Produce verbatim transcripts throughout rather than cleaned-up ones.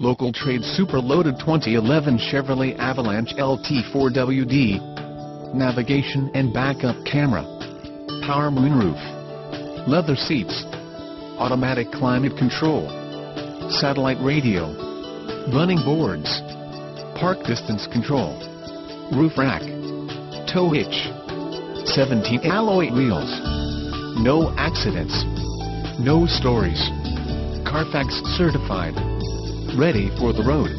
Local trade super loaded twenty eleven Chevrolet Avalanche L T four W D. Navigation and backup camera. Power moonroof. Leather seats. Automatic climate control. Satellite radio. Running boards. Park distance control. Roof rack. Tow hitch. seventeen alloy wheels. No accidents. No stories. Carfax certified. Ready for the road.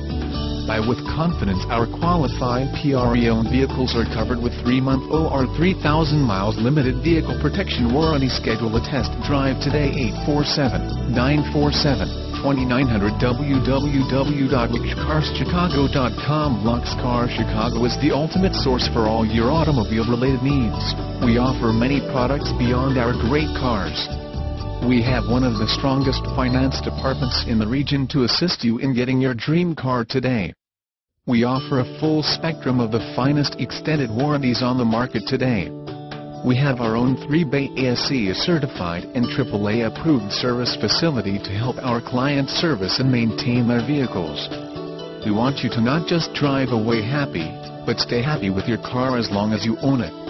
Buy with confidence. Our qualified P R E-owned vehicles are covered with three month or three thousand miles limited vehicle protection warranty. Schedule a test drive today. Eight four seven, nine four seven, two nine zero zero. w w w dot lux cars chicago dot com. Lux Cars Chicago is the ultimate source for all your automobile-related needs. We offer many products beyond our great cars. We have one of the strongest finance departments in the region to assist you in getting your dream car today. We offer a full spectrum of the finest extended warranties on the market today. We have our own three bay A S E certified and triple A approved service facility to help our clients service and maintain their vehicles. We want you to not just drive away happy, but stay happy with your car as long as you own it.